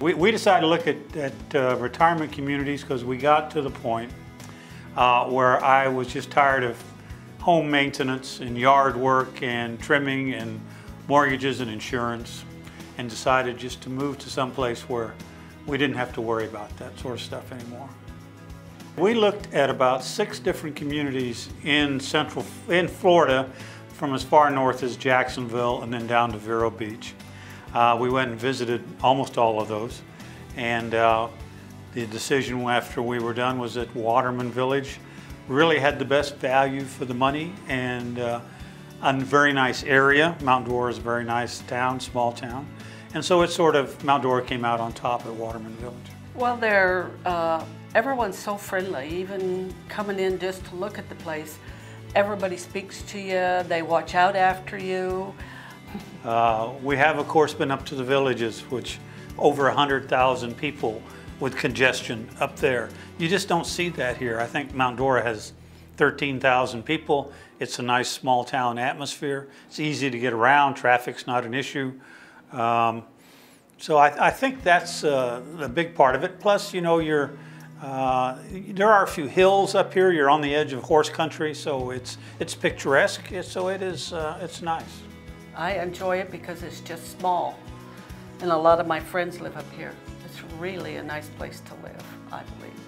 We decided to look at retirement communities because we got to the point where I was just tired of home maintenance and yard work and trimming and mortgages and insurance, and decided just to move to some place where we didn't have to worry about that sort of stuff anymore. We looked at about 6 different communities in Florida, from as far north as Jacksonville and then down to Vero Beach. We went and visited almost all of those, and the decision after we were done was that Waterman Village really had the best value for the money, and a very nice area. Mount Dora is a very nice town, small town, and so it sort of, Mount Dora came out on top at Waterman Village. Well, they're, everyone's so friendly, even coming in just to look at the place. Everybody speaks to you, they watch out after you. We have, of course, been up to the Villages, which over 100,000 people with congestion up there. You just don't see that here. I think Mount Dora has 13,000 people. It's a nice small town atmosphere. It's easy to get around. Traffic's not an issue. So I think that's a big part of it. Plus, you know, there are a few hills up here. You're on the edge of horse country, so it's picturesque. So it is. It's nice. I enjoy it because it's just small, and a lot of my friends live up here. It's really a nice place to live, I believe.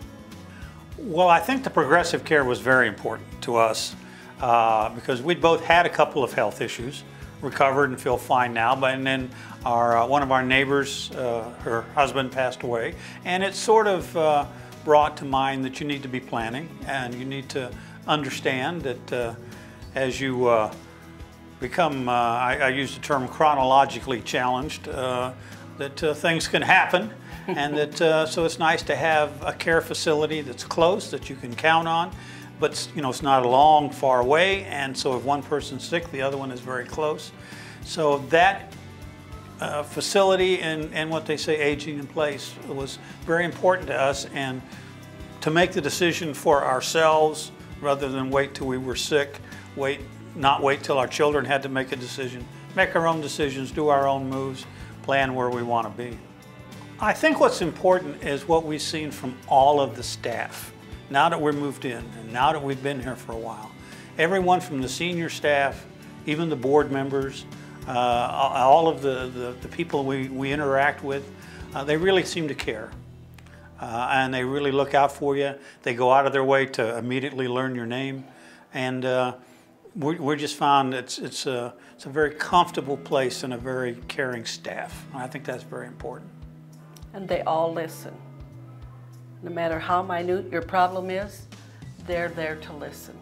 Well, I think the progressive care was very important to us because we'd both had a couple of health issues, recovered and feel fine now, and then one of our neighbors, her husband passed away, and it sort of brought to mind that you need to be planning, and you need to understand that as you become, I use the term chronologically challenged, that things can happen, and that so it's nice to have a care facility that's close, that you can count on, but you know, it's not a long, far away, and so if one person's sick, the other one is very close. So that facility and what they say, aging in place, was very important to us, and to make the decision for ourselves rather than wait till we were sick, not wait till our children had to make a decision, make our own decisions, do our own moves, plan where we want to be. I think what's important is what we've seen from all of the staff. Now that we're moved in, and now that we've been here for a while, everyone from the senior staff, even the board members, all of the people we interact with, they really seem to care. And they really look out for you. They go out of their way to immediately learn your name. And we just found it's a very comfortable place and a very caring staff. And I think that's very important. And they all listen. No matter how minute your problem is, they're there to listen.